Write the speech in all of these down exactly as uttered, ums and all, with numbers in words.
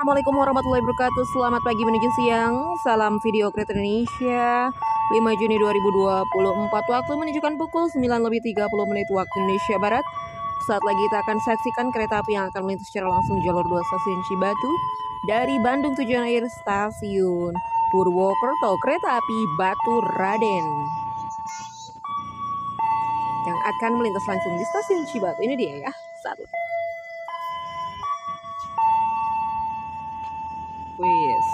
Assalamualaikum warahmatullahi wabarakatuh. Selamat pagi menuju siang. Salam Video Kereta Indonesia. lima Juni dua ribu dua puluh empat waktu menunjukkan pukul sembilan lebih tiga puluh menit waktu Indonesia Barat. Saat lagi kita akan saksikan kereta api yang akan melintas secara langsung jalur dua stasiun Cibatu dari Bandung tujuan akhir stasiun Purwakarta, kereta api Batu Raden yang akan melintas langsung di stasiun Cibatu. Ini dia ya. Satu. Wis.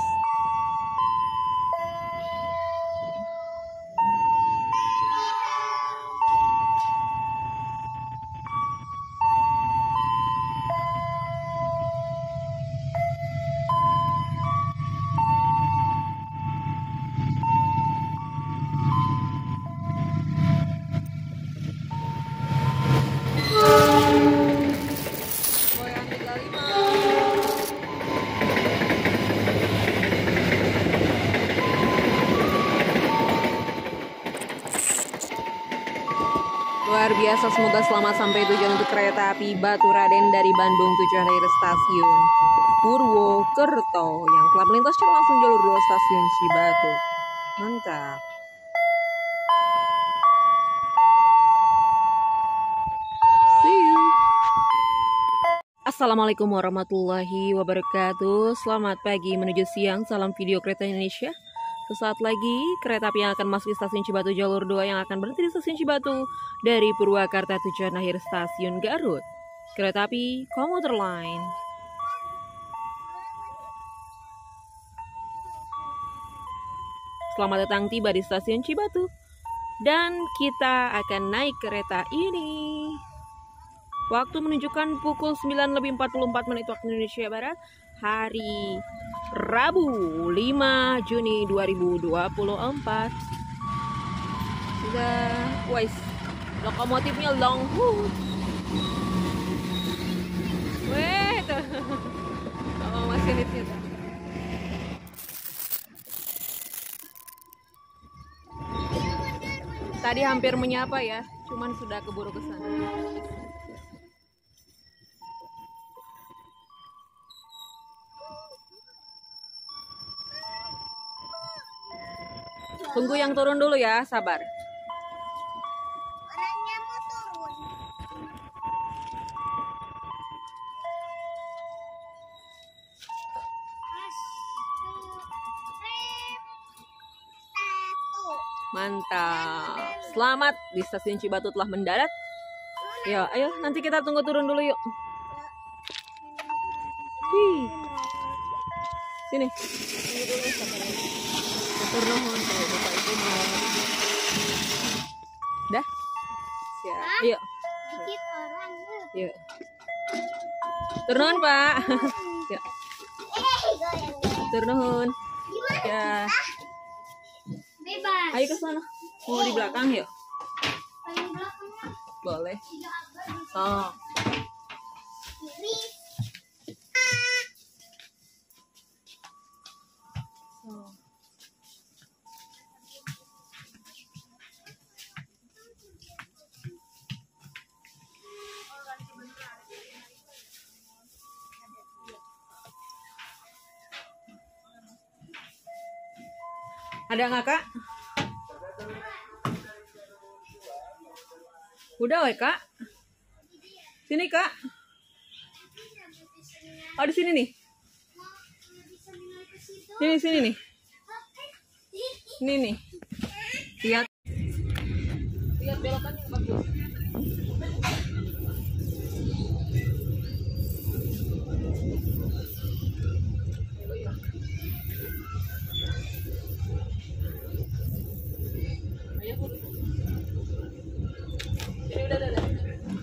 Luar biasa, semoga selamat sampai tujuan untuk kereta api Batu Raden dari Bandung tujuan akhir stasiun Purwokerto yang telah melintas secara langsung jalur dua stasiun Cibatu. Mantap. See you. Assalamualaikum warahmatullahi wabarakatuh. Selamat pagi menuju siang. Salam Video Kereta Indonesia. Sesaat lagi, kereta api yang akan masuk di stasiun Cibatu jalur dua yang akan berhenti di stasiun Cibatu dari Purwakarta tujuan akhir stasiun Garut. Kereta api CommuterLine. Selamat datang tiba di stasiun Cibatu. Dan kita akan naik kereta ini. Waktu menunjukkan pukul sembilan lebih empat puluh empat menit waktu Indonesia Barat, hari Rabu lima Juni dua ribu dua puluh empat. Sudah, wais, lokomotifnya long hood. Weh, tuh. Kalau masih di situ. Tadi hampir menyapa ya, cuman sudah keburu ke sana. Tunggu yang turun dulu ya, sabar. Orangnya mau turun. Mantap. Selamat di stasiun Cibatu telah mendarat. Ya, ayo nanti kita tunggu turun dulu yuk. Hi. Sini. Dah? Siap. Yuk. Dikit orang. Yuk. Turun, Pak. Yuk. Turun. Ya. Bebas. Ayo ke sana. Mau di belakang yuk. Boleh. Oh. Ada nggak, Kak? Udah, weh, Kak. Sini, Kak. Oh, di sini nih. Sini, sini nih. Ini nih. Lihat. Lihat belokannya bagus.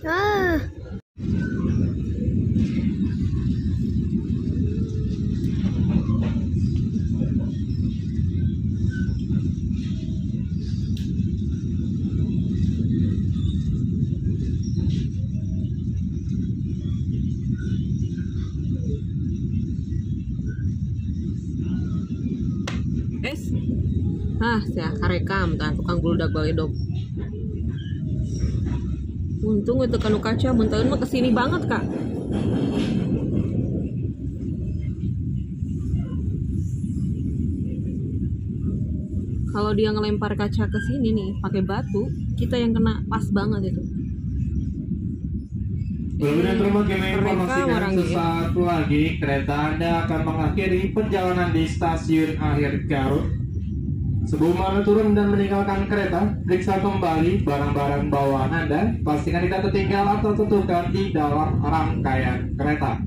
Ah. Guys. Ah, saya rekam tangan tukang guludak balidok. Untung itu kanu kaca, bentar-bentar kesini banget, Kak. Kalau dia ngelempar kaca ke sini nih pakai batu, kita yang kena pas banget itu. Berikutnya terima kasih informasikan sesaat lagi kereta Anda akan mengakhiri perjalanan di stasiun akhir Garut. Sebelum Anda turun dan meninggalkan kereta, periksa kembali barang-barang bawaan Anda. Pastikan tidak tertinggal atau tertukar di dalam rangkaian kereta.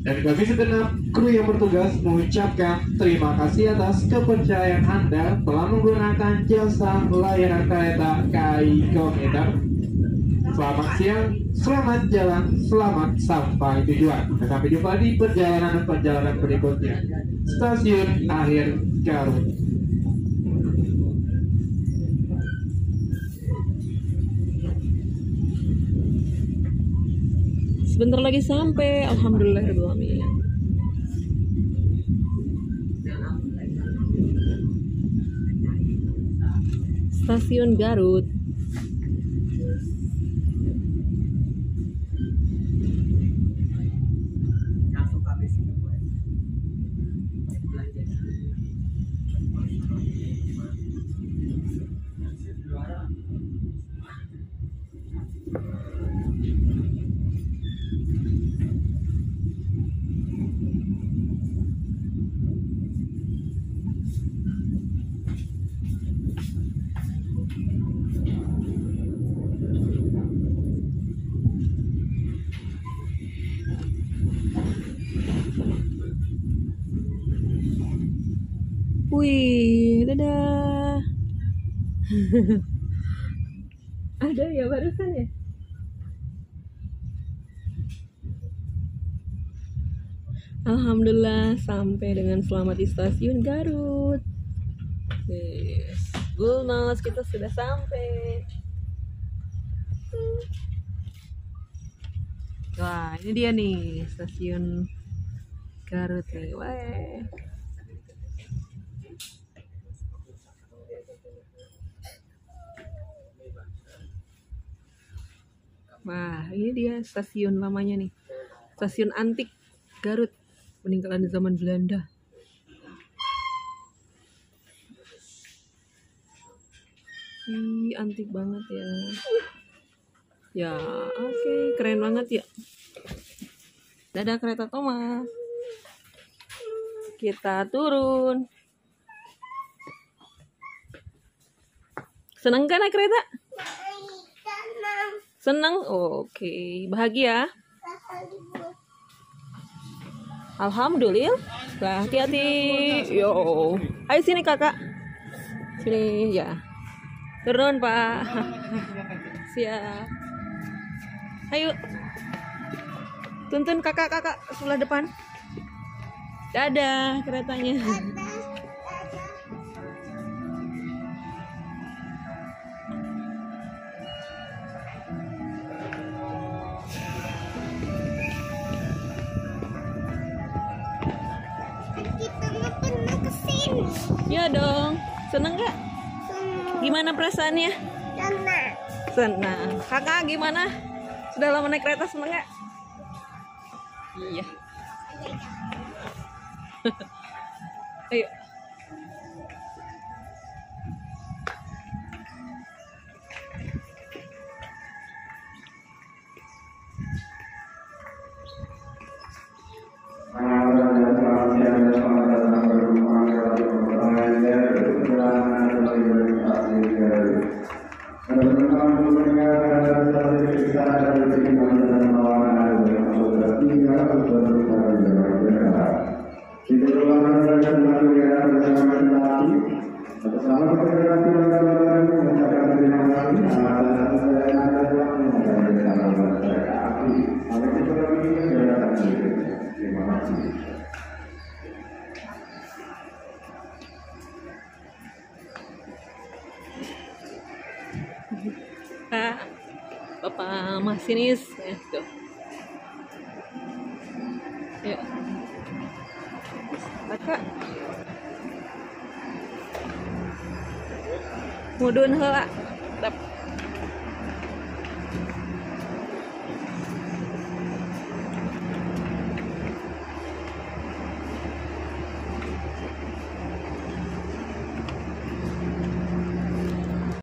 Dan kami segenap kru yang bertugas mengucapkan terima kasih atas kepercayaan Anda telah menggunakan jasa layanan kereta K A I Komuter. Selamat siang, selamat jalan, selamat sampai tujuan. Dan sampai jumpa di perjalanan-perjalanan berikutnya. Stasiun akhir Garut. Sebentar lagi sampai, alhamdulillahirrahmanirrahim. Stasiun Garut. Wih, dadah. Ada ya barusan ya? Alhamdulillah sampai dengan selamat di stasiun Garut. Yes. Golnaz, kita sudah sampai. Wah, ini dia nih stasiun Garut nih. Wah. Wah, ini dia stasiun lamanya nih. Stasiun antik Garut, peninggalan zaman Belanda. Ih, antik banget ya. Ya, oke, okay. Keren banget ya. Dadah kereta Thomas. Kita turun. Seneng kan kereta? Senang? Oke, okay. Bahagia? Alhamdulillah. Nah, hati-hati. Yo. Ayo sini kakak. Sini ya. Turun pak. Siap. Ayo. Tuntun kakak-kakak sebelah depan. Dadah keretanya. Ya dong, seneng gak? Seneng. Gimana perasaannya? Seneng. Seneng. Kakak gimana? Sudah lama naik kereta, seneng gak? Iya. Ayo. Kak, bapak masinis ya, tuh. Ayo. Kakak. Mudun heula. Dap.